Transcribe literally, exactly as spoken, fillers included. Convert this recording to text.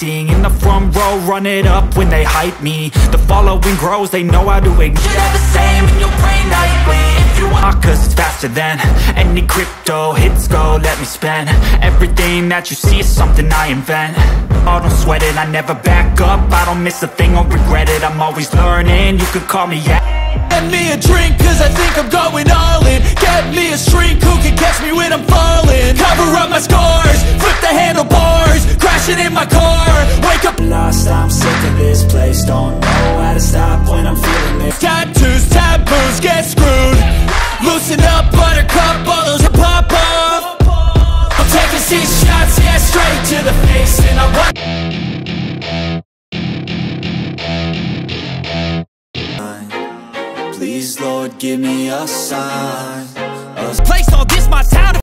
seeing in the front row, run it up when they hype me. The following grows, they know how to ignite. You have the same in your brain nightly. If you want, cause it's faster than any crypto hits go, let me spend. Everything that you see is something I invent. I don't sweat it, I never back up. I don't miss a thing, I'll regret it. I'm always learning, you could call me yeah. Get me a drink, cause I think I'm going all in. Get me a shrink, who can catch me when I'm falling? Cover up my scars, flip the handlebars, crashing in my car, wake up lost, I'm sick of this place. Don't know how to stop when I'm feeling this. Tattoos, taboos, get screwed. Loosen up, buttercup, all those pop off. I'm taking six shots, yeah, straight to the face. And I'm like Lord, give me a sign. Place all this my time.